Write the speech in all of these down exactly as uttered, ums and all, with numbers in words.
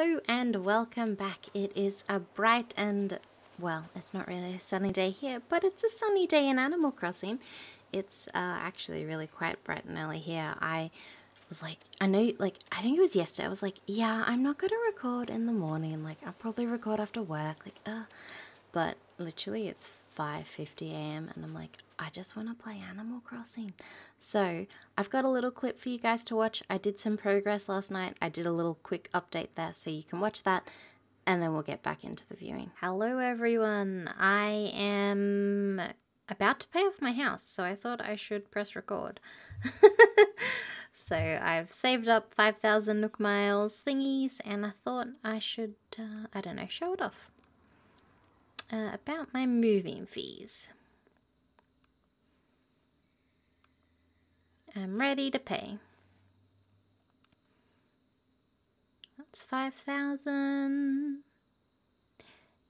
Hello and welcome back. It is a bright and, well, it's not really a sunny day here, but it's a sunny day in Animal Crossing. It's uh, actually really quite bright and early here. I was like, I know, like, I think it was yesterday. I was like, yeah, I'm not going to record in the morning. Like, I'll probably record after work. Like, uh, but literally it's five fifty a m and I'm like, I just want to play Animal Crossing. So I've got a little clip for you guys to watch. I did some progress last night. I did a little quick update there, so you can watch that and then we'll get back into the viewing. Hello everyone. I am about to pay off my house, so I thought I should press record. So I've saved up five thousand Nook Miles thingies and I thought I should, uh, I don't know, show it off. Uh, about my moving fees. I'm ready to pay. That's five thousand.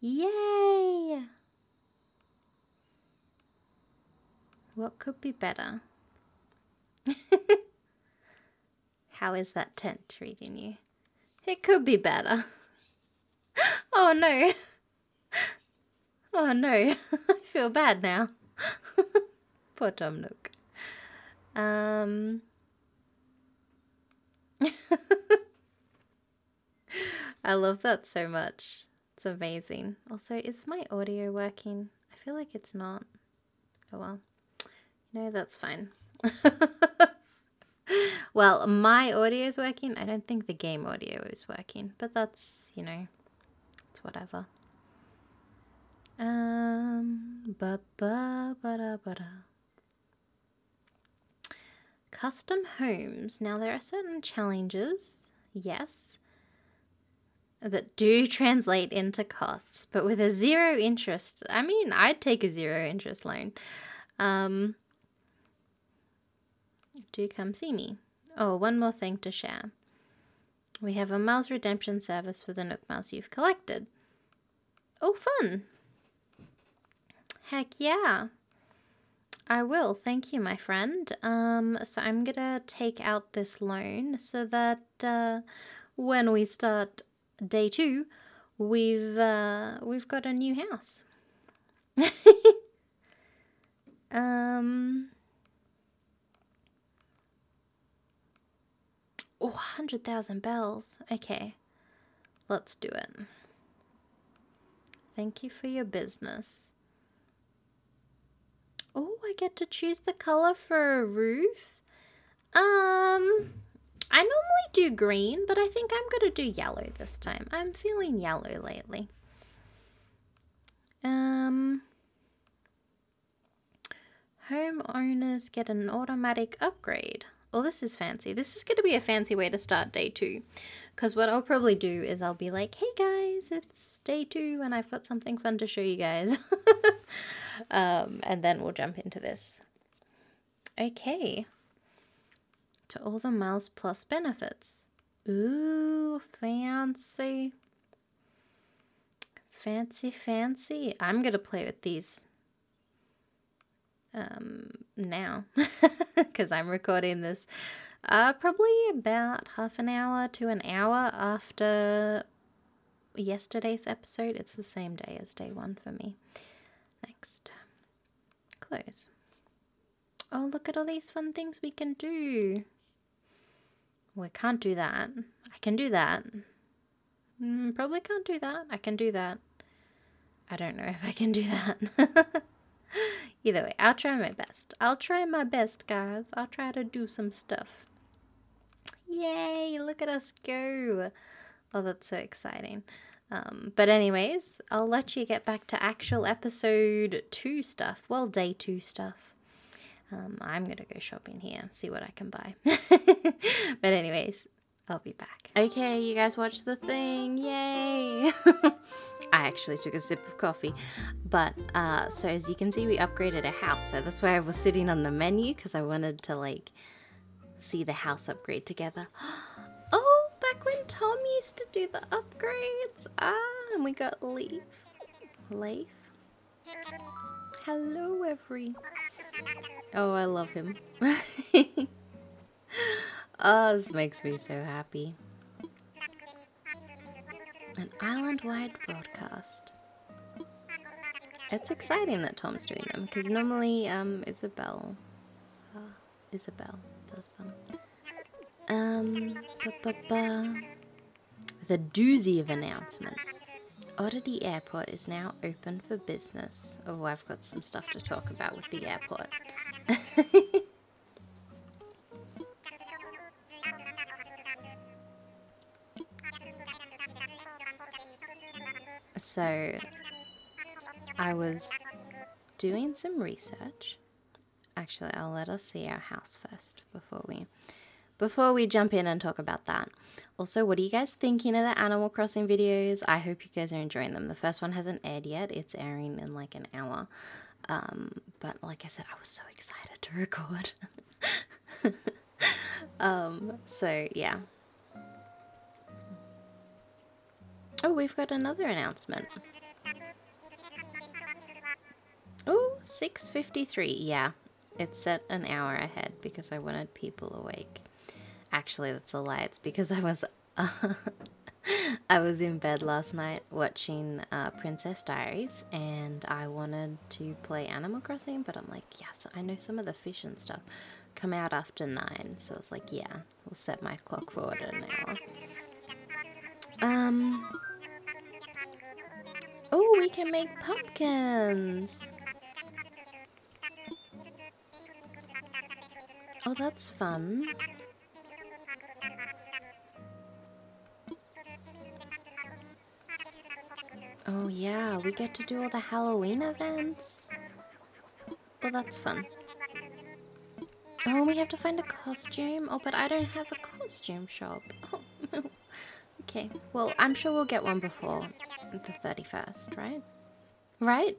Yay! What could be better? How is that tent treating you? It could be better. Oh no! Oh no, I feel bad now. Poor Tom Nook. Um, I love that so much. It's amazing. Also, is my audio working? I feel like it's not. Oh well. No, that's fine. Well, my audio is working. I don't think the game audio is working, but that's, you know, it's whatever. Um, ba ba ba da ba da. Custom homes. Now there are certain challenges, yes, that do translate into costs, but with a zero interest. I mean, I'd take a zero interest loan. Um, do come see me. Oh, one more thing to share. We have a Miles redemption service for the Nook Miles you've collected. Oh, fun. Heck yeah, I will. Thank you, my friend. Um, so I'm gonna take out this loan so that uh, when we start day two, we've uh, we've got a new house. um, oh, one hundred thousand bells. Okay, let's do it. Thank you for your business. Oh, I get to choose the color for a roof. Um, I normally do green, but I think I'm going to do yellow this time. I'm feeling yellow lately. Um, homeowners get an automatic upgrade. Oh, this is fancy. This is going to be a fancy way to start day two. Because what I'll probably do is I'll be like, hey guys, it's day two and I've got something fun to show you guys. Um, and then we'll jump into this. Okay. To all the Miles Plus benefits. Ooh, fancy. Fancy, fancy. I'm going to play with these um, now because I'm recording this uh, probably about half an hour to an hour after yesterday's episode. It's the same day as day one for me. Next. Close. Oh, look at all these fun things we can do. We can't do that. I can do that. Mm, probably can't do that. I can do that. I don't know if I can do that. Either way, I'll try my best. I'll try my best, guys. I'll try to do some stuff. Yay, look at us go. Oh, that's so exciting. Um, but anyways, I'll let you get back to actual episode two stuff. Well, day two stuff. Um, I'm going to go shopping here, see what I can buy. But anyways, I'll be back. Okay, you guys watched the thing. Yay. I actually took a sip of coffee. But uh, so as you can see, we upgraded a house. So that's why I was sitting on the menu because I wanted to like see the house upgrade together. Back when Tom used to do the upgrades. Ah, and we got Leif. Leif. Hello, every. Oh, I love him. Oh, this makes me so happy. an island-wide broadcast. It's exciting that Tom's doing them, because normally um, Isabelle, uh, Isabelle does them. Um, ba -ba -ba. With a doozy of announcement. Oddity Airport is now open for business. Oh, I've got some stuff to talk about with the airport. So, I was doing some research. Actually, I'll let us see our house first before we before we jump in and talk about that. Also, what are you guys thinking of the Animal Crossing videos? I hope you guys are enjoying them. The first one hasn't aired yet. It's airing in like an hour. Um, but like I said, I was so excited to record. um, so, yeah. Oh, we've got another announcement. Oh, six fifty-three. Yeah, it's set an hour ahead because I wanted people awake. Actually, that's a lie. It's because I was uh, I was in bed last night watching uh, Princess Diaries, and I wanted to play Animal Crossing, but I'm like, yes, I know some of the fish and stuff come out after nine, so I was like, yeah, we'll set my clock forward an hour. Um. Oh, we can make pumpkins! Oh, that's fun. Oh yeah, we get to do all the Halloween events. Well, that's fun. Oh, we have to find a costume. Oh, but I don't have a costume shop. Oh, no. Okay, well, I'm sure we'll get one before the thirty-first, right? Right?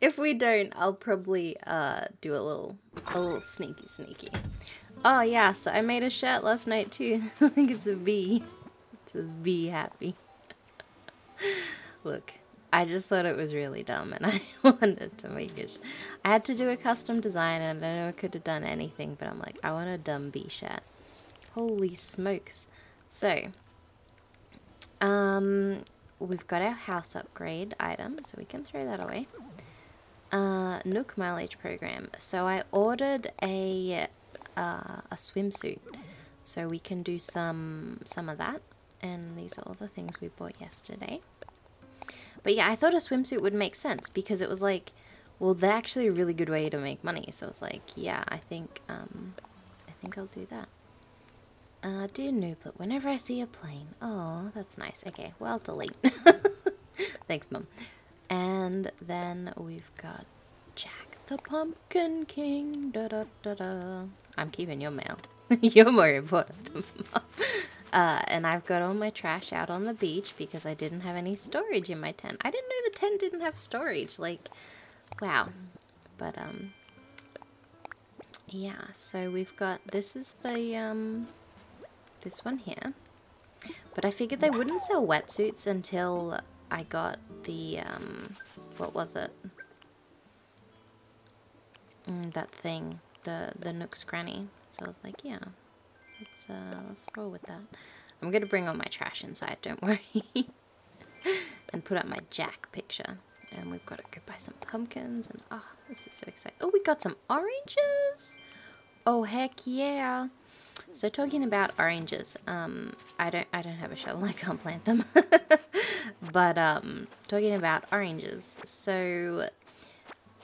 If we don't, I'll probably uh, do a little, a little sneaky sneaky. Oh yeah, so I made a shirt last night too. I think it's a bee. It says "Be happy." Look, I just thought it was really dumb, and I wanted to make it. I had to do a custom design, and I know I could have done anything, but I'm like, I want a dumb bee shirt. Holy smokes! So, um, we've got our house upgrade item, so we can throw that away. Uh, Nook mileage program. So I ordered a uh, a swimsuit, so we can do some some of that. And these are all the things we bought yesterday. But yeah, I thought a swimsuit would make sense because it was like, well, they're actually a really good way to make money. So I was like, yeah, I think um, I think I'll do that. Uh, dear Nooblet, whenever I see a plane. Oh, that's nice. Okay, well, delete. Thanks, Mum. And then we've got Jack the Pumpkin King. Da, da, da, da. I'm keeping your mail. You're more important than Mum. Uh, and I've got all my trash out on the beach because I didn't have any storage in my tent. I didn't know the tent didn't have storage. Like, wow. But, um, yeah. So we've got, this is the, um... this one here, but I figured they wouldn't sell wetsuits until I got the um what was it mm, that thing, the the Nook's granny. So I was like, yeah, let's uh let's roll with that. I'm gonna bring all my trash inside, don't worry. And put up my Jack picture, and we've got to go buy some pumpkins. And oh, this is so exciting. Oh, we got some oranges. Oh heck yeah. So talking about oranges, um, I don't, I don't have a shovel, I can't plant them, but um, talking about oranges, so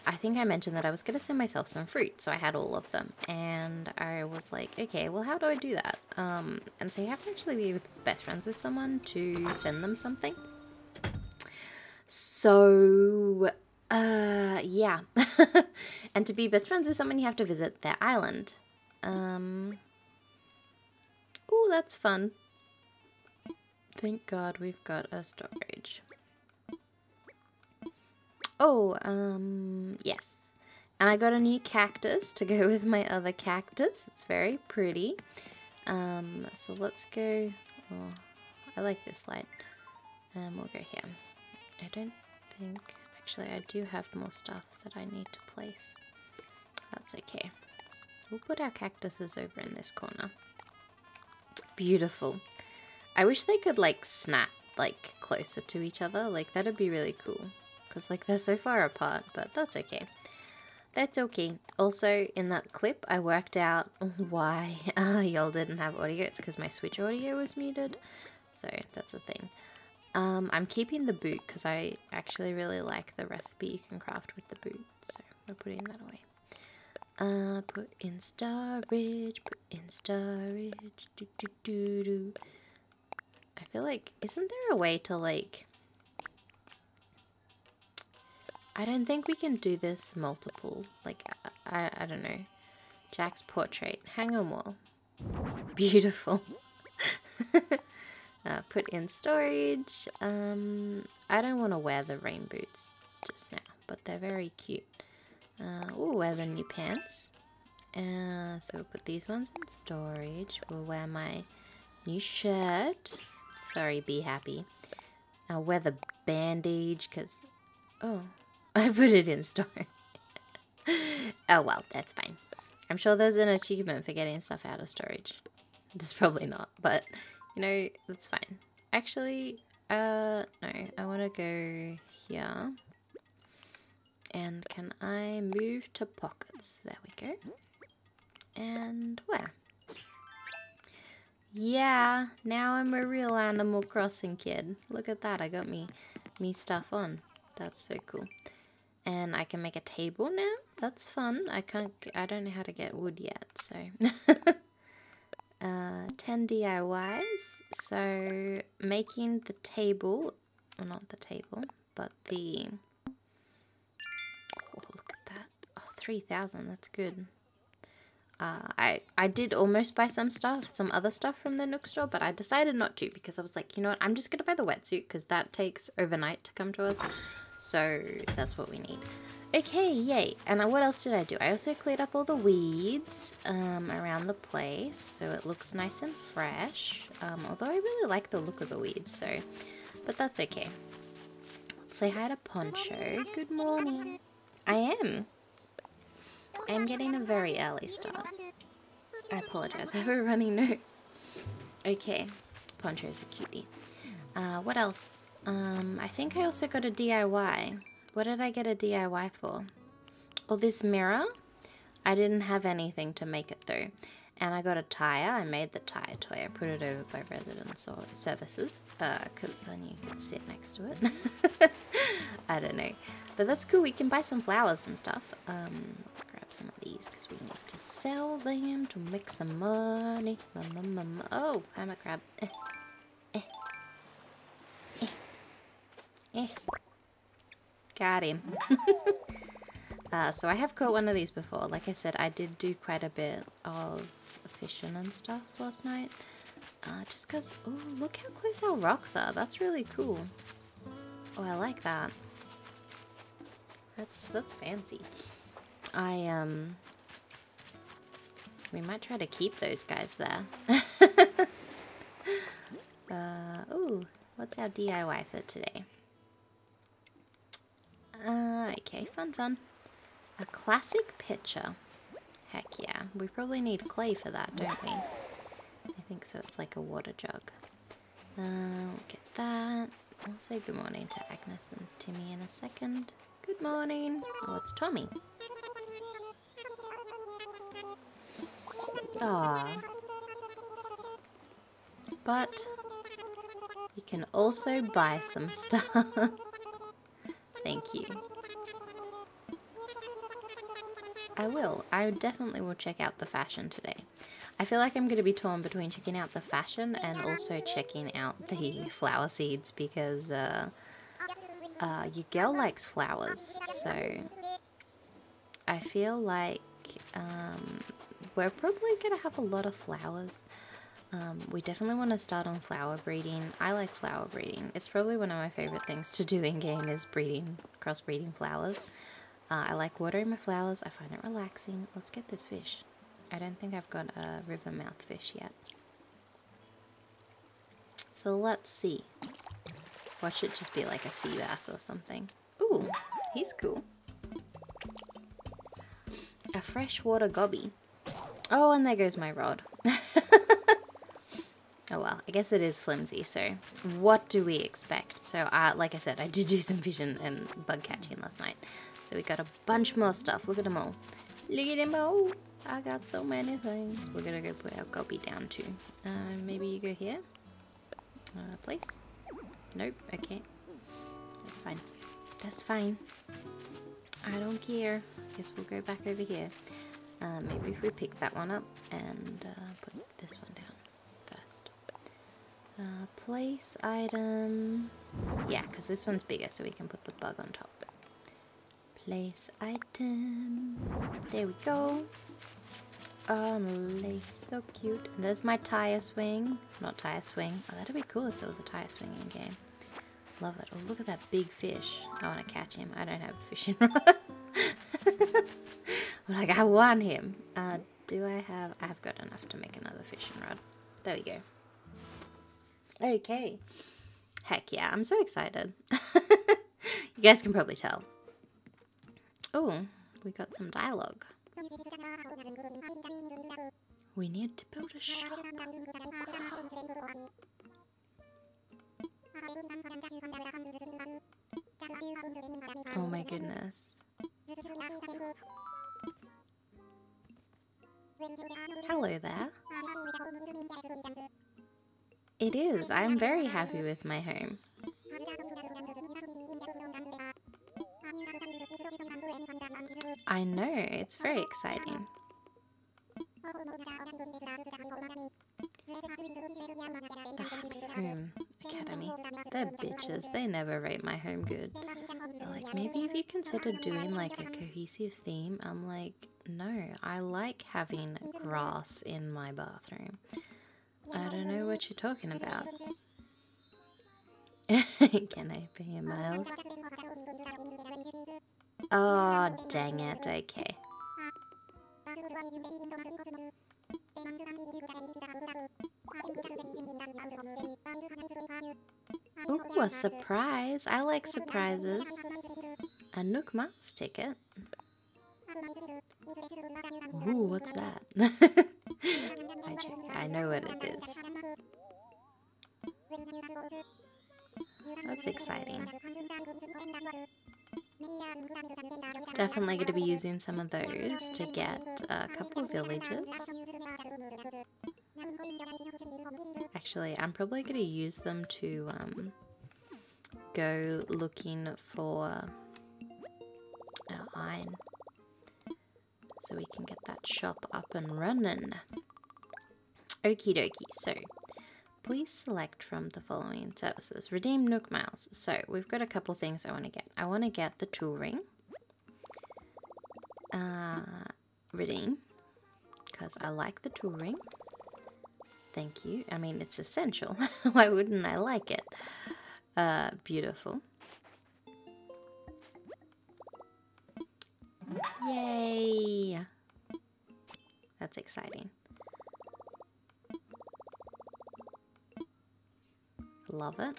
I think I mentioned that I was going to send myself some fruit, so I had all of them, and I was like, okay, well, how do I do that? Um, and so you have to actually be best friends with someone to send them something. So, uh, yeah, and to be best friends with someone, you have to visit their island. Um... Oh, that's fun. Thank God we've got a storage. Oh, um, yes. And I got a new cactus to go with my other cactus. It's very pretty. Um, so let's go... Oh, I like this light. Um, we'll go here. I don't think... Actually, I do have more stuff that I need to place. That's okay. We'll put our cactuses over in this corner. Beautiful. I wish they could like snap like closer to each other. Like that'd be really cool, because like they're so far apart, but that's okay. That's okay. Also in that clip I worked out why uh, y'all didn't have audio. It's because my Switch audio was muted. So that's a thing. Um, I'm keeping the boot because I actually really like the recipe you can craft with the boot. So we're putting that away. Uh, put in storage, put in storage, do do do do. I feel like, isn't there a way to like, I don't think we can do this multiple, like, I, I, I don't know. Jack's portrait, hang on wall. Beautiful. uh, put in storage. Um, I don't want to wear the rain boots just now, but they're very cute. Uh, we'll wear the new pants. Uh, so we'll put these ones in storage. We'll wear my new shirt. Sorry, be happy. I'll wear the bandage because... Oh, I put it in storage. Oh, well, that's fine. I'm sure there's an achievement for getting stuff out of storage. There's probably not, but, you know, that's fine. Actually, uh, no, I want to go here. And can I move to pockets? There we go. And where? Yeah, now I'm a real Animal Crossing kid. Look at that, I got me, me stuff on. That's so cool. And I can make a table now. That's fun. I can't, I don't know how to get wood yet, so. uh, ten D I Ys. So, making the table, well, not the table, but the... three thousand, that's good. Uh, I, I did almost buy some stuff, some other stuff from the Nook store, but I decided not to because I was like, you know what, I'm just going to buy the wetsuit because that takes overnight to come to us. So that's what we need. Okay, yay. And I, what else did I do? I also cleared up all the weeds um, around the place so it looks nice and fresh. Um, although I really like the look of the weeds, so, but that's okay. Let's say hi to Poncho. Good morning. I am. I'm getting a very early start. I apologize, I have a runny nose. Okay, Poncho's a cutie. Uh, what else? Um, I think I also got a D I Y. What did I get a D I Y for? Well, this mirror. I didn't have anything to make it though. And I got a tire. I made the tire toy. I put it over by resident services because uh, then you can sit next to it. I don't know. But that's cool. We can buy some flowers and stuff. Um, let's grab some of these because we need to sell them to make some money. Oh, I'm a crab. Eh. Eh. Eh. Eh. Got him. Uh, so I have caught one of these before. Like I said, I did do quite a bit of fishing and stuff last night. Uh, just because, oh, look how close our rocks are. That's really cool. Oh, I like that. That's, that's fancy. I, um, we might try to keep those guys there. uh, oh, what's our D I Y for today? Uh, okay, fun, fun. A classic picture. Heck yeah. We probably need clay for that, don't we? I think so. It's like a water jug. Uh, we'll get that. I'll say good morning to Agnes and Timmy in a second. Good morning. Oh, it's Tommy. Aw. But you can also buy some stuff. Thank you. I will. I definitely will check out the fashion today. I feel like I'm going to be torn between checking out the fashion and also checking out the flower seeds because uh, uh, your girl likes flowers. So I feel like um, we're probably going to have a lot of flowers. Um, we definitely want to start on flower breeding. I like flower breeding. It's probably one of my favorite things to do in game is breeding, crossbreeding flowers. Uh, I like watering my flowers. I find it relaxing. Let's get this fish. I don't think I've got a river mouth fish yet. So let's see. Watch it just be like a sea bass or something. Ooh, he's cool. A freshwater gobby. Oh, and there goes my rod. Oh well, well, I guess it is flimsy, so what do we expect? So, uh, like I said, I did do some vision and bug catching last night. So we got a bunch more stuff. Look at them all. Look at them all. I got so many things. We're gonna go put our gobby down too. Uh, maybe you go here? Uh, place? Nope, okay. That's fine. That's fine. I don't care. Guess we'll go back over here. Uh, maybe if we pick that one up and uh, put this one down first. Uh, place item. Yeah, because this one's bigger, so we can put the bug on top. Lace item. There we go. Oh, lace, so cute. And there's my tire swing. Not tire swing. Oh, that'd be cool if there was a tire swinging game. Love it. Oh, look at that big fish. I want to catch him. I don't have a fishing rod. I'm like, I want him. Uh, do I have... I've got enough to make another fishing rod. There we go. Okay. Heck yeah, I'm so excited. You guys can probably tell. Oh, we got some dialogue. We need to build a shop. Oh my goodness. Hello there. It is. I'm very happy with my home. I know, it's very exciting. The Home Academy. They're bitches, they never rate my home good. They're like, maybe if you considered doing like a cohesive theme. I'm like, no, I like having grass in my bathroom. I don't know what you're talking about. Can I pay you, Miles? Oh, dang it, okay. Ooh, a surprise. I like surprises. A Nook Miles ticket. Ooh, what's that? I, I know what it is. That's exciting. Definitely going to be using some of those to get a couple of villages. Actually, I'm probably going to use them to um, go looking for our iron. So we can get that shop up and running. Okie dokie, so... Please select from the following services. Redeem Nook Miles. So we've got a couple things I want to get. I want to get the tool ring. Uh, redeem. Because I like the tool ring. Thank you. I mean, it's essential. Why wouldn't I like it? Uh, beautiful. Yay. That's exciting. Love it.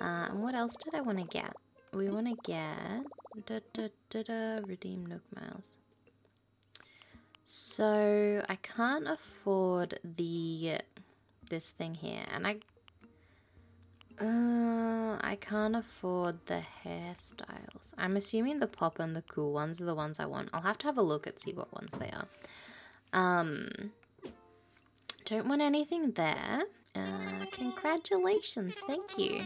Uh, and what else did I want to get? We want to get... Da, da, da, da, redeem Nook Miles. So, I can't afford the... This thing here. And I... Uh, I can't afford the hairstyles. I'm assuming the pop and the cool ones are the ones I want. I'll have to have a look and see what ones they are. Um, don't want anything there. Uh, congratulations, thank you.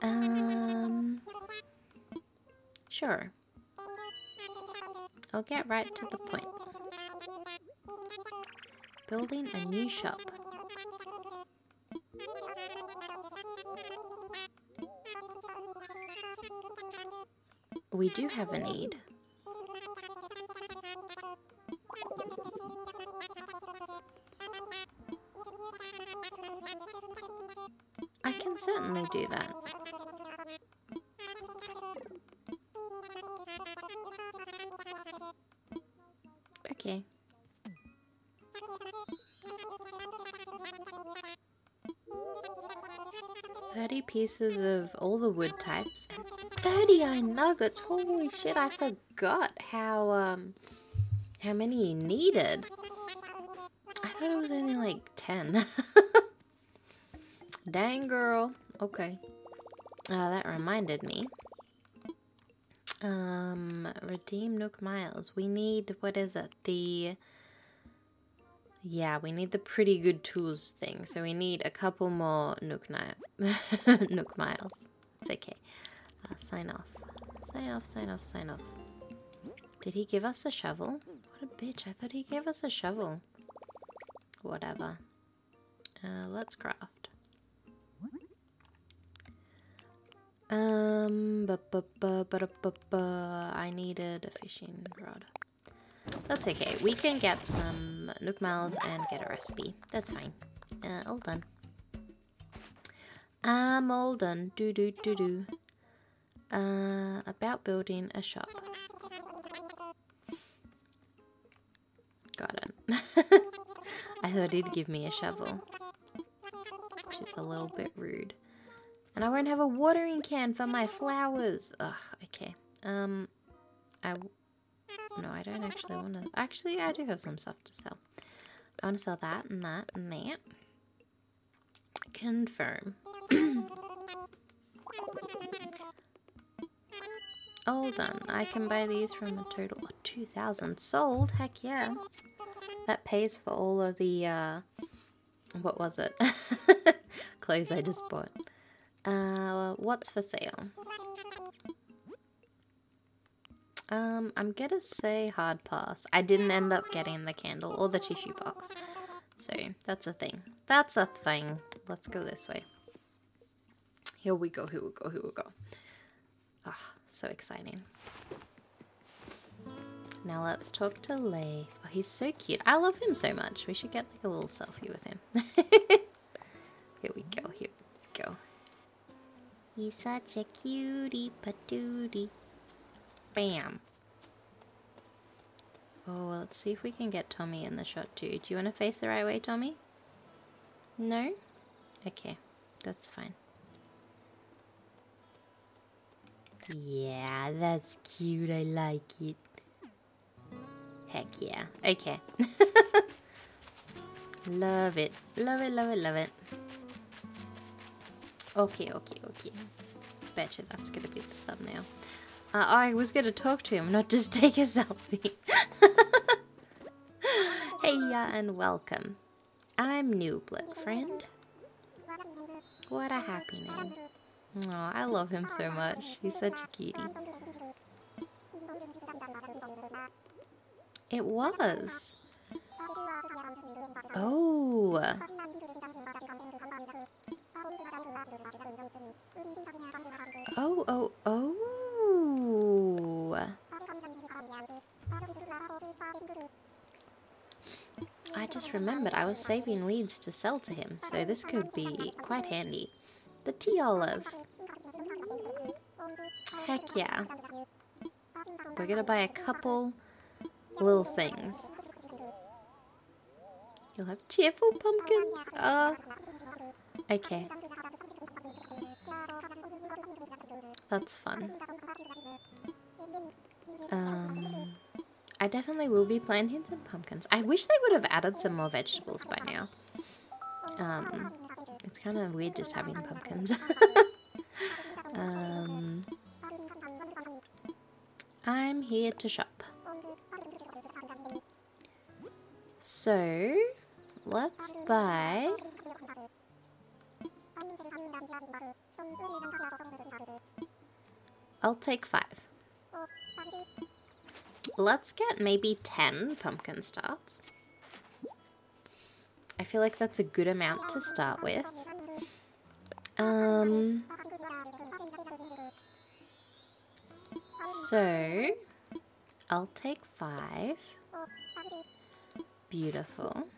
Um, sure. I'll get right to the point. Building a new shop. We do have a need. Certainly do that. Okay. thirty pieces of all the wood types and thirty iron nuggets. Holy shit, I forgot how um how many you needed. I thought it was only like ten. Dang, girl. Okay. Uh, that reminded me. Um, redeem Nook Miles. We need, what is it? The, yeah, we need the pretty good tools thing. So we need a couple more Nook, ni Nook Miles. It's okay. Uh, sign off. Sign off, sign off, sign off. Did he give us a shovel? What a bitch. I thought he gave us a shovel. Whatever. Uh, let's craft. Um, bu bu bu bu bu bu. I needed a fishing rod. That's okay. We can get some Nook Miles and get a recipe. That's fine. Uh, all done. I'm all done. Do do do do. Uh, about building a shop. Got it. I thought he'd give me a shovel. Which is a little bit rude. And I won't have a watering can for my flowers. Ugh, okay. Um, I... W no, I don't actually want to... Actually, I do have some stuff to sell. I want to sell that and that and that. Confirm. All done. I can buy these from a total of two thousand. Sold? Heck yeah. That pays for all of the, uh... what was it? Clothes I just bought. Uh, what's for sale? Um, I'm gonna say hard pass. I didn't end up getting the candle or the tissue box. So, that's a thing. That's a thing. Let's go this way. Here we go, here we go, here we go. Ah, oh, so exciting. Now let's talk to Leif. Oh, he's so cute. I love him so much. We should get like a little selfie with him. Here we go, here we go. He's such a cutie patootie. Bam. Oh, well, let's see if we can get Tommy in the shot too. Do you want to face the right way, Tommy? No? Okay, that's fine. Yeah, that's cute. I like it. Heck yeah. Okay. Love it. Love it, love it, love it. Okay, okay, okay. Betcha that's gonna be the thumbnail. Uh, I was gonna talk to him, not just take a selfie. Hey, yeah, and welcome. I'm new, Blit friend. What a happy name. Oh, I love him so much. He's such a cutie. It was. Oh. Oh, oh, oh. I just remembered I was saving weeds to sell to him, so this could be quite handy. The tea olive. Heck yeah. We're gonna buy a couple little things. You'll have cheerful pumpkins. Uh, okay. That's fun. Um, I definitely will be planting some pumpkins. I wish they would have added some more vegetables by now. Um, it's kind of weird just having pumpkins. um, I'm here to shop. So, let's buy... I'll take five. Let's get maybe ten pumpkin starts. I feel like that's a good amount to start with. Um, so, I'll take five. Beautiful.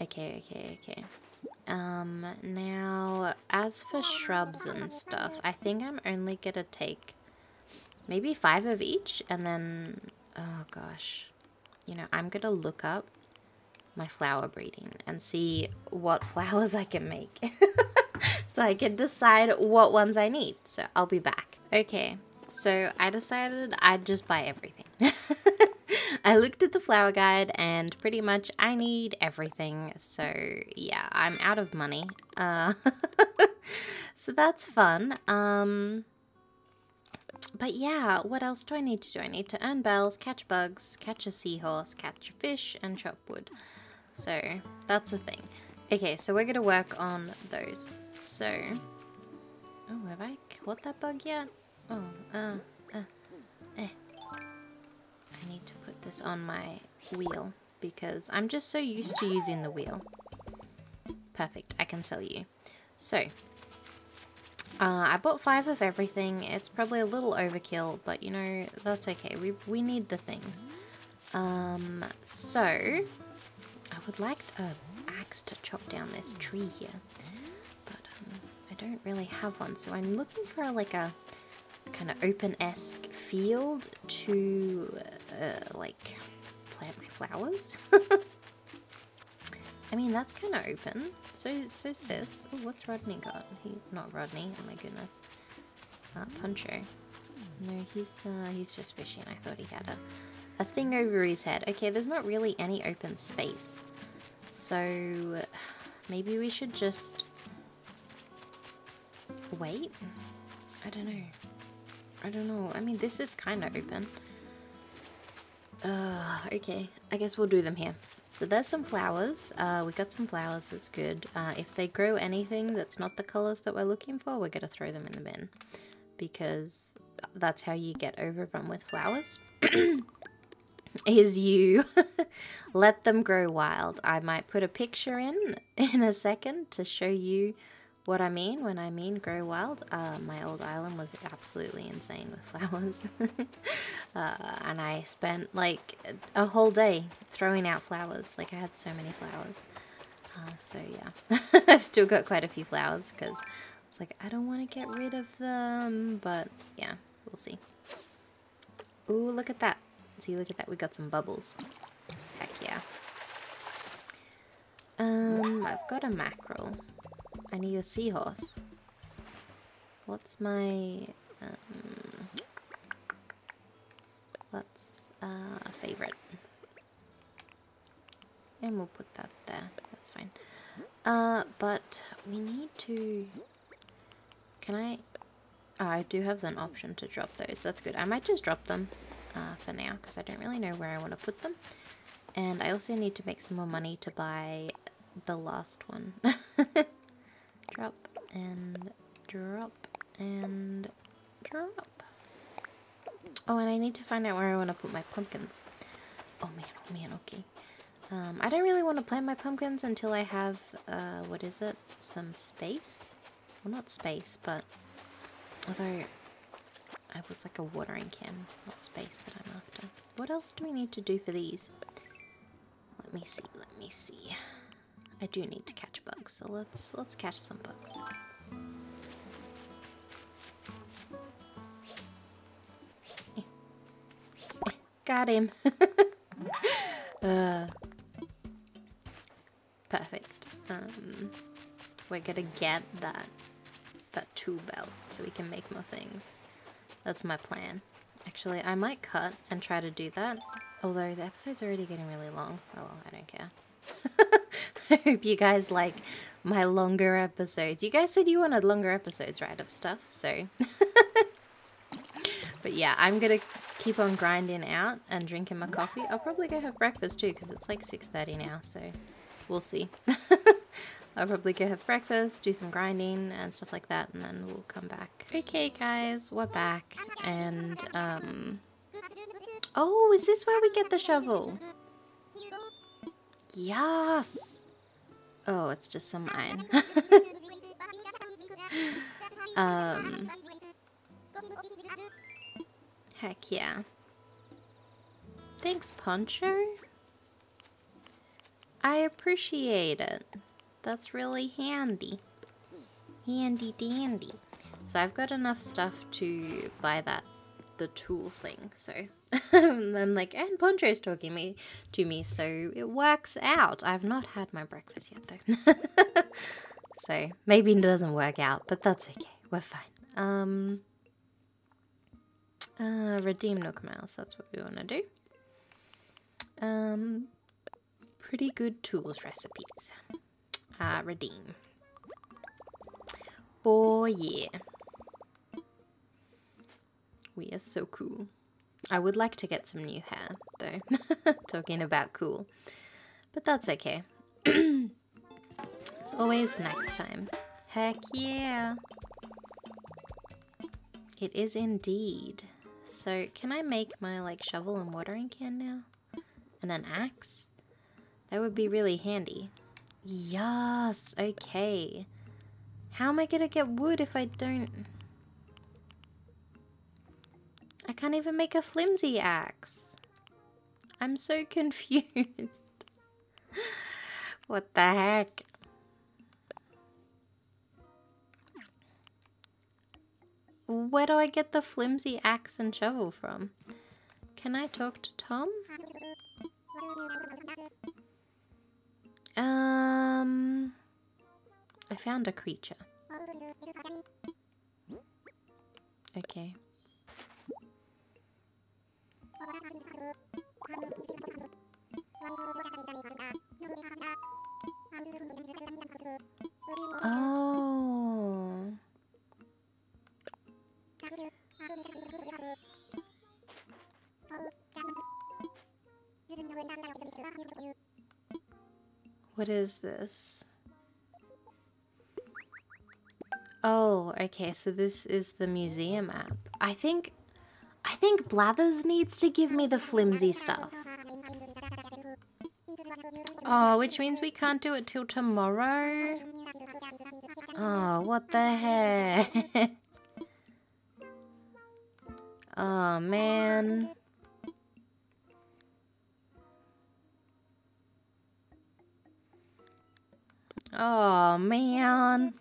Okay, okay, okay. Um, now, as for shrubs and stuff, I think I'm only gonna take maybe five of each, and then, oh gosh, you know, I'm gonna look up my flower breeding and see what flowers I can make. So I can decide what ones I need, so I'll be back. Okay, so I decided I'd just buy everything. I looked at the flower guide and pretty much I need everything. So yeah, I'm out of money. Uh, so that's fun. Um, but yeah, what else do I need to do? I need to earn bells, catch bugs, catch a seahorse, catch a fish, and chop wood. So that's a thing. Okay, so we're going to work on those. So, oh, have I caught that bug yet? Oh, uh, uh, eh. I need to put this on my wheel because I'm just so used to using the wheel. Perfect, I can sell you. So, uh, I bought five of everything. It's probably a little overkill, but you know, that's okay. We, we need the things. Um, so, I would like an axe to chop down this tree here. I don't really have one, so I'm looking for like a kind of open-esque field to uh, like plant my flowers. I mean, that's kind of open. So so's this. Oh, what's Rodney got? He's not Rodney. Oh my goodness. Uh, Poncho. No, he's uh, he's just fishing. I thought he had a a thing over his head. Okay, there's not really any open space, so maybe we should just. Wait, I don't know. I don't know. I mean, this is kind of open. Uh, okay, I guess we'll do them here. So there's some flowers. Uh, we got some flowers. That's good. Uh, if they grow anything that's not the colors that we're looking for, we're gonna throw them in the bin because that's how you get overrun with flowers. Is you let them grow wild. I might put a picture in in a second to show you. What I mean when I mean grow wild, uh, my old island was absolutely insane with flowers. uh, and I spent like a whole day throwing out flowers. Like I had so many flowers. Uh, so yeah, I've still got quite a few flowers because it's like I don't want to get rid of them. But yeah, we'll see. Ooh, look at that. See, look at that. We got some bubbles. Heck yeah. Um, I've got a mackerel. I need a seahorse. What's my... Um, let's... Uh, a favorite. And we'll put that there. That's fine. Uh, but we need to... Can I... Oh, I do have an option to drop those. That's good. I might just drop them uh, for now because I don't really know where I want to put them. And I also need to make some more money to buy the last one. Drop and drop and drop. Oh, and I need to find out where I want to put my pumpkins. Oh man, oh man, okay. Um, I don't really want to plant my pumpkins until I have, uh, what is it? Some space? Well, not space, but... Although, I was like a watering can, not space that I'm after. What else do we need to do for these? Let me see, let me see. I do need to catch bugs, so let's let's catch some bugs. Got him. uh, perfect. Um, we're gonna get that that two bell so we can make more things. That's my plan. Actually, I might cut and try to do that. Although the episode's already getting really long. Oh, well, I don't care. I hope you guys like my longer episodes. You guys said you wanted longer episodes, right, of stuff, so. But yeah, I'm going to keep on grinding out and drinking my coffee. I'll probably go have breakfast too because it's like six thirty now, so we'll see. I'll probably go have breakfast, do some grinding and stuff like that, and then we'll come back. Okay, guys, we're back. And, um... oh, is this where we get the shovel? Yes! Oh, it's just some iron. um, heck yeah. Thanks, Poncho. I appreciate it. That's really handy. Handy dandy. So I've got enough stuff to buy that, the tool thing, so... And I'm like, and Poncho's talking me to me, so it works out. I've not had my breakfast yet, though. So maybe it doesn't work out, but that's okay. We're fine. Um, uh, redeem Nook Miles. That's what we want to do. Um, pretty good tools recipes. Ah, uh, redeem. Oh yeah. We are so cool. I would like to get some new hair, though. Talking about cool. But that's okay. It's always next time. Heck yeah. It is indeed. So, can I make my, like, shovel and watering can now? And an axe? That would be really handy. Yes, okay. How am I gonna get wood if I don't... I can't even make a flimsy axe. I'm so confused. What the heck? Where do I get the flimsy axe and shovel from? Can I talk to Tom? Um... I found a creature. Okay. Oh. What is this? Oh, okay, so this is the museum app. I think I think Blathers needs to give me the flimsy stuff. Oh, which means we can't do it till tomorrow? Oh, what the heck? Oh, man. Oh, man.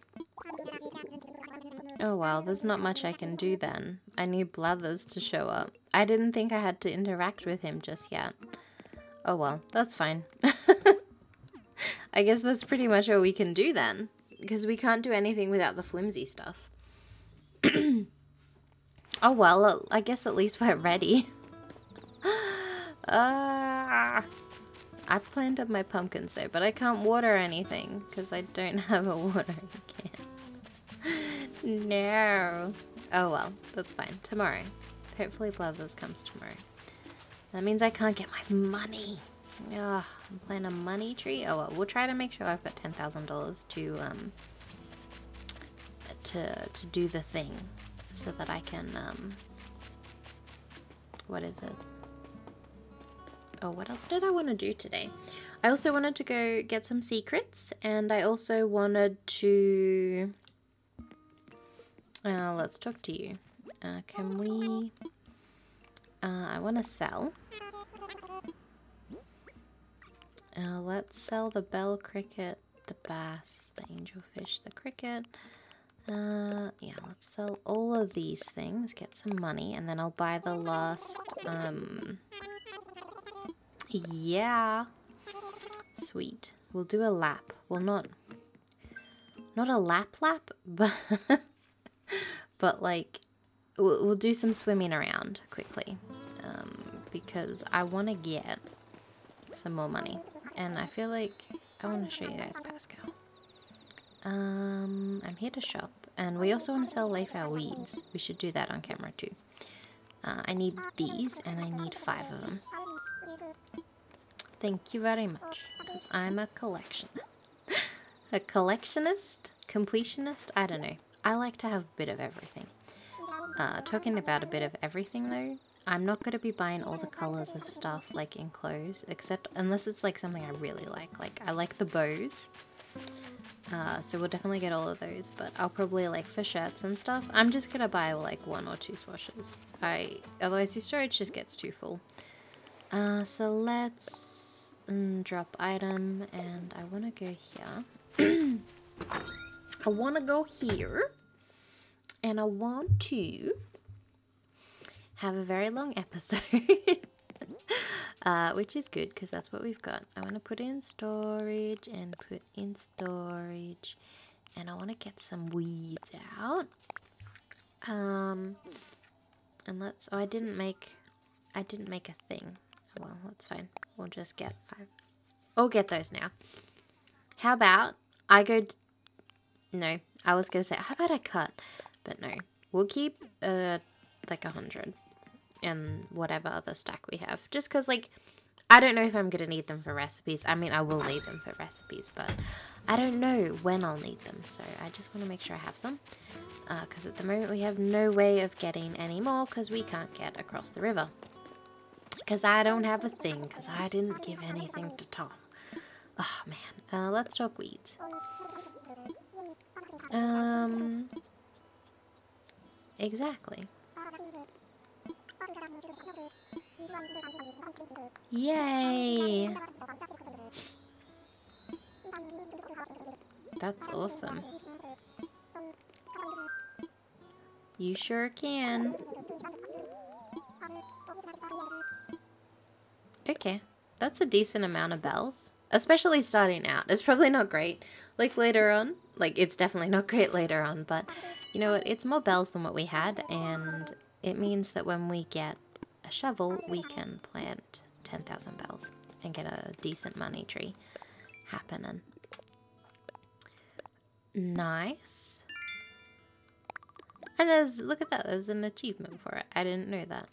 Oh well, there's not much I can do then. I need Blathers to show up. I didn't think I had to interact with him just yet. Oh well, that's fine. I guess that's pretty much all we can do then. Because we can't do anything without the flimsy stuff. Oh well, I guess at least we're ready. uh, I planned up my pumpkins though, but I can't water anything. Because I don't have a watering can. No. Oh well, that's fine. Tomorrow. Hopefully Blathers comes tomorrow. That means I can't get my money. Ugh, I'm playing a money tree. Oh well, we'll try to make sure I've got ten thousand dollars to, um, to, to do the thing. So that I can, um, what is it? Oh, what else did I want to do today? I also wanted to go get some secrets. And I also wanted to... Uh, let's talk to you. Uh, can we... Uh, I want to sell. Uh, let's sell the bell cricket, the bass, the angelfish, the cricket. Uh, yeah, let's sell all of these things, get some money, and then I'll buy the last, um... Yeah! Sweet. We'll do a lap. Well, not... Not a lap lap, but... But, like, we'll, we'll do some swimming around quickly. Um, because I want to get some more money. And I feel like I want to show you guys Pascal. Um, I'm here to shop. And we also want to sell Leif our weeds. We should do that on camera, too. Uh, I need these, and I need five of them. Thank you very much. Because I'm a collectionist. A collectionist? Completionist? I don't know. I like to have a bit of everything. Uh, talking about a bit of everything though, I'm not going to be buying all the colours of stuff like in clothes, except unless it's like something I really like. Like I like the bows, uh, so we'll definitely get all of those, but I'll probably like for shirts and stuff, I'm just going to buy like one or two swashes. I, otherwise your storage just gets too full. Uh, so let's mm, drop item and I want to go here. I want to go here, and I want to have a very long episode, uh, which is good, because that's what we've got. I want to put in storage, and put in storage, and I want to get some weeds out, um, and let's, oh, I didn't make, I didn't make a thing, well, that's fine. We'll just get five. We'll get those now. How about I go... D no, I was going to say, how about I cut? But no, we'll keep uh, like a hundred and whatever other stack we have. Just because, like, I don't know if I'm going to need them for recipes. I mean, I will need them for recipes, but I don't know when I'll need them. So I just want to make sure I have some. Because uh, at the moment we have no way of getting any more because we can't get across the river. Because I don't have a thing, because I didn't give anything to Tom. Oh, man. Uh, let's talk weeds. Um, exactly. Yay! That's awesome. You sure can. Okay, that's a decent amount of bells. Especially starting out. It's probably not great, like, later on. Like, it's definitely not great later on, but, you know what, it's more bells than what we had, and it means that when we get a shovel, we can plant ten thousand bells and get a decent money tree happening. Nice. And there's, look at that, there's an achievement for it. I didn't know that.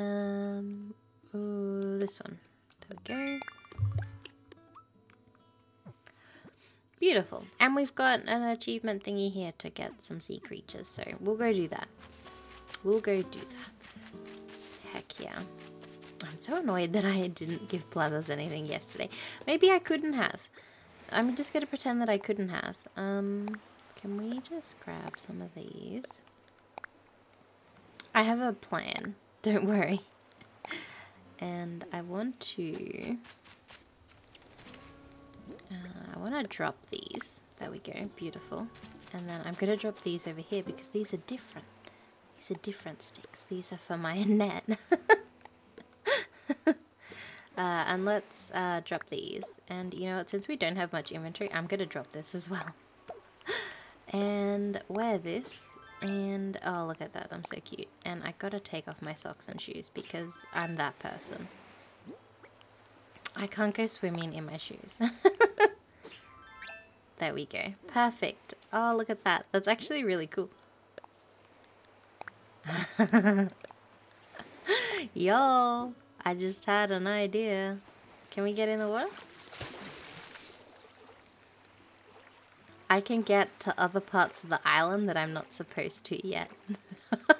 Um, ooh, this one. There we go. Beautiful. And we've got an achievement thingy here to get some sea creatures, so we'll go do that. We'll go do that. Heck yeah. I'm so annoyed that I didn't give Blathers anything yesterday. Maybe I couldn't have. I'm just going to pretend that I couldn't have. Um, can we just grab some of these? I have a plan. Don't worry. And I want to... Uh, I want to drop these. There we go. Beautiful. And then I'm going to drop these over here because these are different. These are different sticks. These are for my net. uh, and let's uh, drop these. And you know what? Since we don't have much inventory, I'm going to drop this as well. And wear this. And oh, look at that. I'm so cute. And I got to take off my socks and shoes because I'm that person. I can't go swimming in my shoes. There we go. Perfect. Oh, look at that. That's actually really cool. Y'all, I just had an idea. Can we get in the water? I can get to other parts of the island that I'm not supposed to yet. Oh,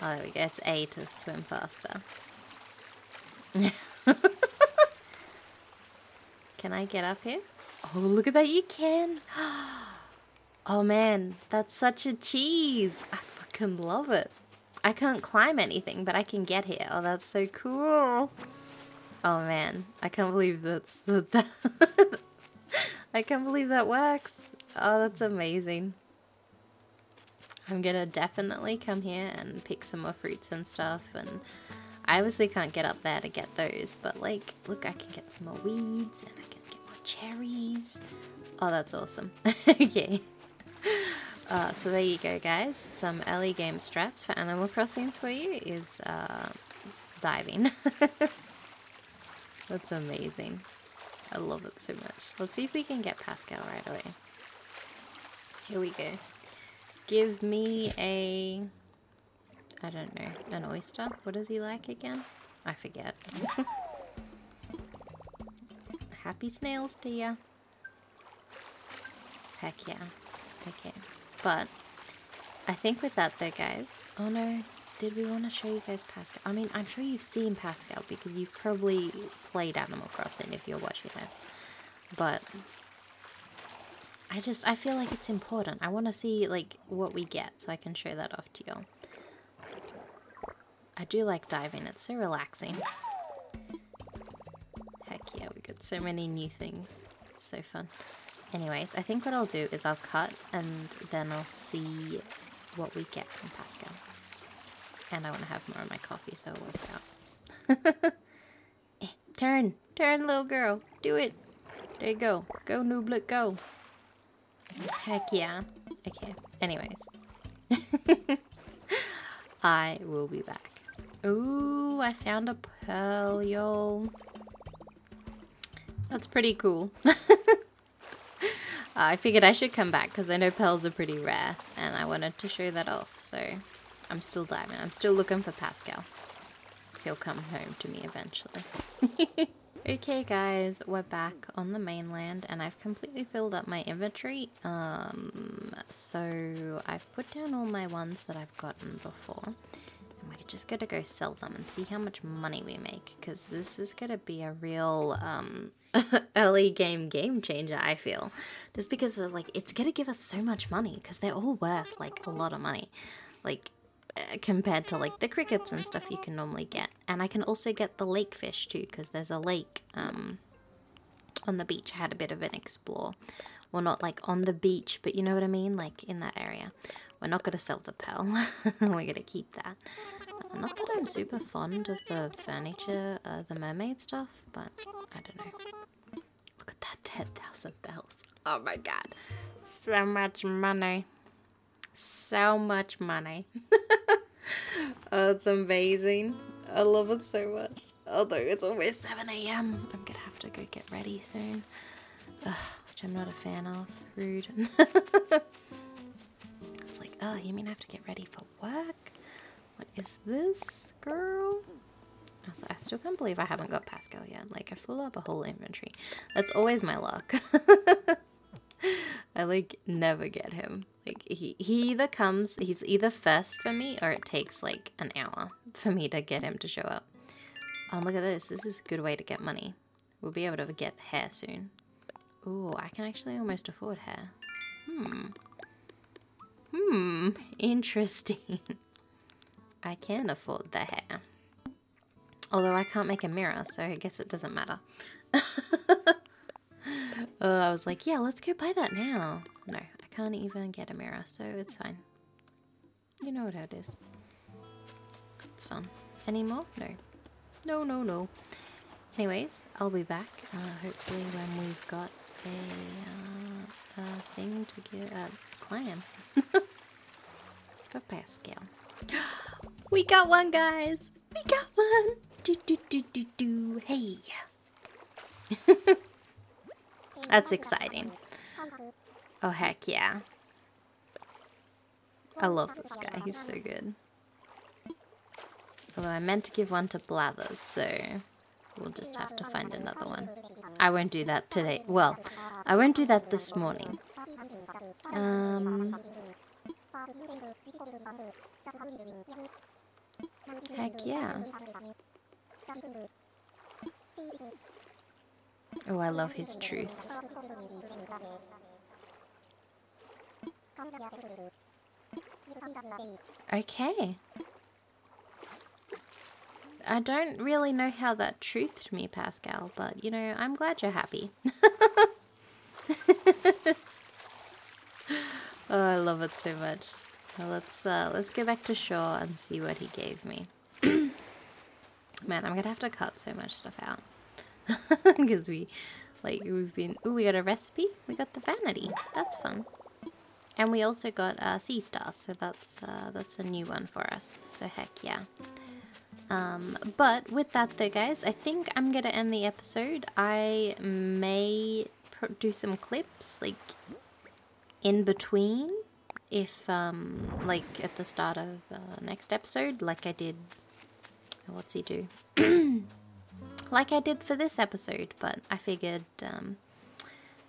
there we go. It's A to swim faster. Can I get up here? Oh, look at that, you can. Oh man, that's such a cheese. I fucking love it. I can't climb anything, but I can get here. Oh, that's so cool. Oh man, I can't believe that's the, that I can't believe that works. Oh, that's amazing. I'm gonna definitely come here and pick some more fruits and stuff, and I obviously can't get up there to get those, but like, look, I can get some more weeds and I can get more cherries. Oh, that's awesome. Okay. Uh, so there you go, guys. Some early game strats for Animal Crossings for you is uh, diving. That's amazing. I love it so much. Let's see if we can get Pascal right away. Here we go. Give me a... I don't know. An oyster? What does he like again? I forget. Happy snails to ya. Heck yeah. Okay. But I think with that though, guys. Oh no. Did we want to show you guys Pascal? I mean, I'm sure you've seen Pascal because you've probably played Animal Crossing if you're watching this. But I just, I feel like it's important. I want to see like what we get so I can show that off to y'all. I do like diving, it's so relaxing. Heck yeah, we got so many new things. It's so fun. Anyways, I think what I'll do is I'll cut and then I'll see what we get from Pascal. And I want to have more of my coffee so it works out. eh, turn! Turn, little girl! Do it! There you go. Go, Nooblet, go! Heck yeah. Okay, anyways. I will be back. Ooh, I found a hell, y'all. That's pretty cool. I figured I should come back because I know pearls are pretty rare and I wanted to show that off, so I'm still diving. I'm still looking for Pascal. He'll come home to me eventually. Okay guys, we're back on the mainland and I've completely filled up my inventory. Um, so I've put down all my ones that I've gotten before. And we're just gonna go sell them and see how much money we make, because this is gonna be a real um, early game game changer, I feel. Just because of, like, it's gonna give us so much money because they're all worth like a lot of money. Like, compared to like the crickets and stuff you can normally get. And I can also get the lake fish too, because there's a lake um, on the beach. I had a bit of an explore. Well, not like on the beach, but you know what I mean? Like in that area. We're not going to sell the pearl. We're going to keep that. Uh, not that I'm super fond of the furniture, uh, the mermaid stuff, but I don't know. Look at that, ten thousand bells. Oh my god. So much money. So much money. Oh, it's amazing. I love it so much. Although it's almost seven A M I'm gonna have to go get ready soon. Ugh, which I'm not a fan of. Rude. It's like, oh, you mean I have to get ready for work? What is this, girl? Also, I still can't believe I haven't got Pascal yet. Like, I filled up a whole inventory. That's always my luck. I, like, never get him. Like, he, he either comes, he's either first for me, or it takes, like, an hour for me to get him to show up. Oh, look at this. This is a good way to get money. We'll be able to get hair soon. Ooh, I can actually almost afford hair. Hmm. Hmm. Interesting. I can afford the hair. Although I can't make a mirror, so I guess it doesn't matter. Uh, I was like, yeah, let's go buy that now. No, I can't even get a mirror, so it's fine. You know what it is. It's fun. Any more? No. No, no, no. Anyways, I'll be back. Uh, hopefully when we've got a, uh, a thing to get a clam. For Pascal. We got one, guys! We got one! Do, do, do, do, do. Hey! That's exciting. Oh, heck yeah. I love this guy. He's so good. Although I meant to give one to Blathers, so we'll just have to find another one. I won't do that today. Well, I won't do that this morning. Um... Heck yeah. Oh, I love his truths. Okay. I don't really know how that truthed me, Pascal, but, you know, I'm glad you're happy. Oh, I love it so much. Well, let's, uh, let's go back to shore and see what he gave me. Man, I'm gonna have to cut so much stuff out. Because we, like, we've been... Ooh, we got a recipe. We got the vanity. That's fun. And we also got uh, sea stars, so that's uh, that's a new one for us. So heck yeah. Um, but with that though, guys, I think I'm gonna end the episode. I may pr do some clips, like, in between, if um, like at the start of uh, next episode, like I did. What's he do? Like I did for this episode, but I figured, um,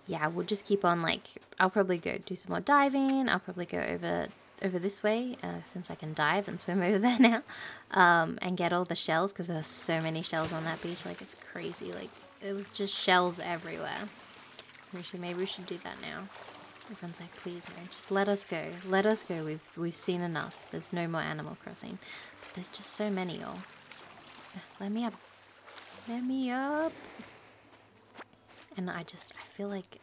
yeah, we'll just keep on, like, I'll probably go do some more diving, I'll probably go over over this way, uh, since I can dive and swim over there now, um, and get all the shells, because there are so many shells on that beach, like, it's crazy, like, it was just shells everywhere. We should, maybe we should do that now. Everyone's like, please, no, just let us go, let us go, we've, we've seen enough, there's no more Animal Crossing, but there's just so many, y'all. Let me up. Let me up. And I just, I feel like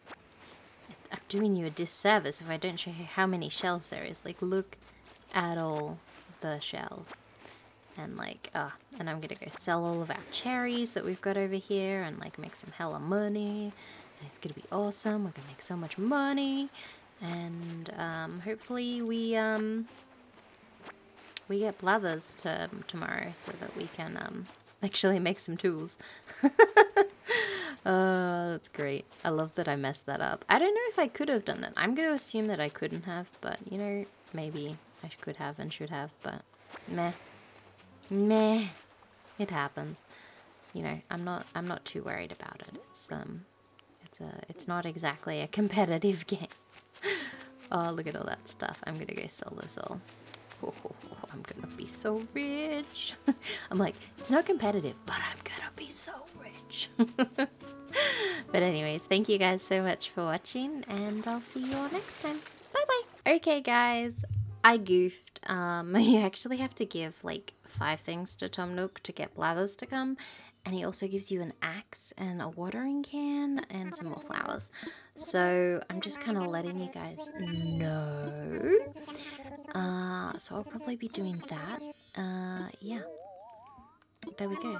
I'm doing you a disservice if I don't show you how many shells there is. Like, look at all the shells. And like, uh, and I'm gonna go sell all of our cherries that we've got over here and, like, make some hella money. And it's gonna be awesome. We're gonna make so much money. And um, hopefully we, um, we get Blathers to, um, tomorrow so that we can, um, actually make some tools. Uh, that's great. I love that I messed that up. I don't know if I could have done it. I'm going to assume that I couldn't have, but, you know, maybe I could have and should have, but meh. Meh. It happens. You know, I'm not, I'm not too worried about it. It's, um, it's a, it's not exactly a competitive game. Oh, look at all that stuff. I'm going to go sell this all. Oh, oh, oh, I'm going to be so rich. I'm like, it's not competitive, but I'm going to be so rich. But anyways, thank you guys so much for watching, and I'll see you all next time. Bye-bye. Okay, guys, I goofed. Um, you actually have to give, like, five things to Tom Nook to get Blathers to come, and he also gives you an axe and a watering can and some more flowers. So I'm just kind of letting you guys know. Uh, so I'll probably be doing that. Uh, yeah. There we go.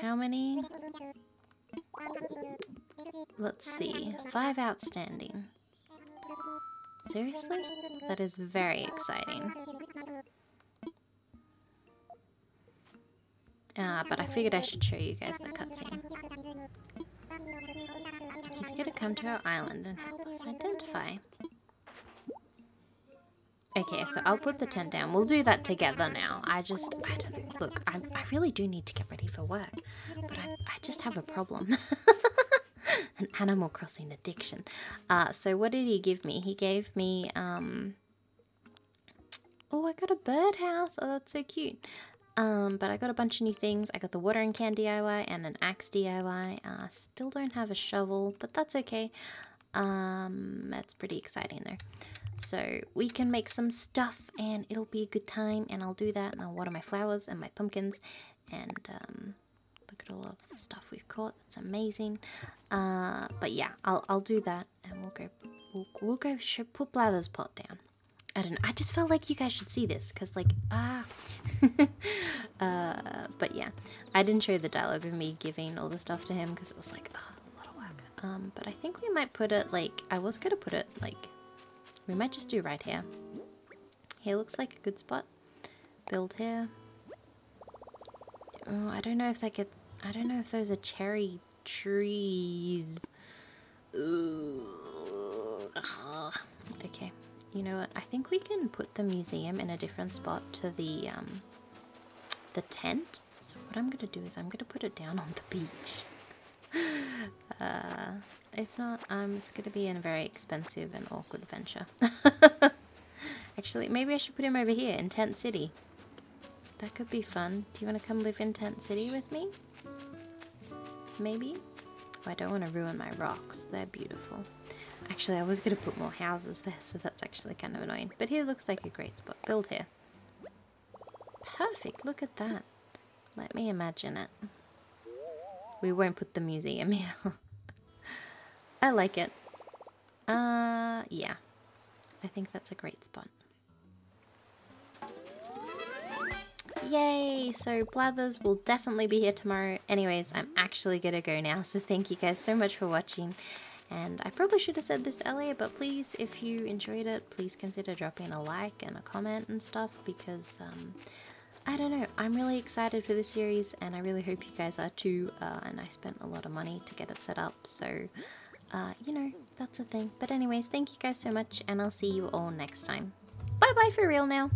How many? Let's see. Five outstanding. Seriously? That is very exciting. Uh, but I figured I should show you guys the cutscene. He's going to come to our island and help us identify. Okay, so I'll put the tent down. We'll do that together now. I just, I don't know. Look, I, I really do need to get ready for work. But I, I just have a problem. An Animal Crossing addiction. Uh, so what did he give me? He gave me, um... oh, I got a birdhouse. Oh, that's so cute. Um, but I got a bunch of new things. I got the watering can D I Y and an axe D I Y. I uh, still don't have a shovel, but that's okay. Um, that's pretty exciting though. So we can make some stuff and it'll be a good time, and I'll do that, and I'll water my flowers and my pumpkins, and um, look at all of the stuff we've caught. That's amazing. Uh, but yeah, I'll, I'll do that, and we'll go, we'll, we'll go put Blathers' pot down. I don't know, I just felt like you guys should see this, because, like, ah. uh, but yeah, I didn't show the dialogue of me giving all the stuff to him, because it was like, oh, a lot of work. Um, but I think we might put it, like, I was going to put it, like, we might just do right here. Here looks like a good spot. Build here. Oh, I don't know if that gets, I don't know if those are cherry trees. Ooh. Okay. You know what, I think we can put the museum in a different spot to the, um, the tent. So what I'm going to do is I'm going to put it down on the beach. Uh, if not, um, it's going to be a very expensive and awkward venture. Actually, maybe I should put him over here in Tent City. That could be fun. Do you want to come live in Tent City with me? Maybe? Oh, I don't want to ruin my rocks. They're beautiful. Actually, I was going to put more houses there, so that's actually kind of annoying. But here looks like a great spot. Build here. Perfect. Look at that. Let me imagine it. We won't put the museum here. I like it. Uh, yeah. I think that's a great spot. Yay! So Blathers will definitely be here tomorrow. Anyways, I'm actually going to go now. So thank you guys so much for watching. And I probably should have said this earlier, but please, if you enjoyed it, please consider dropping a like and a comment and stuff, because, um, I don't know, I'm really excited for this series, and I really hope you guys are too, uh, and I spent a lot of money to get it set up, so, uh, you know, that's a thing. But anyways, thank you guys so much, and I'll see you all next time. Bye-bye for real now!